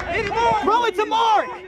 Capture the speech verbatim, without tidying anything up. Throw it to Mark.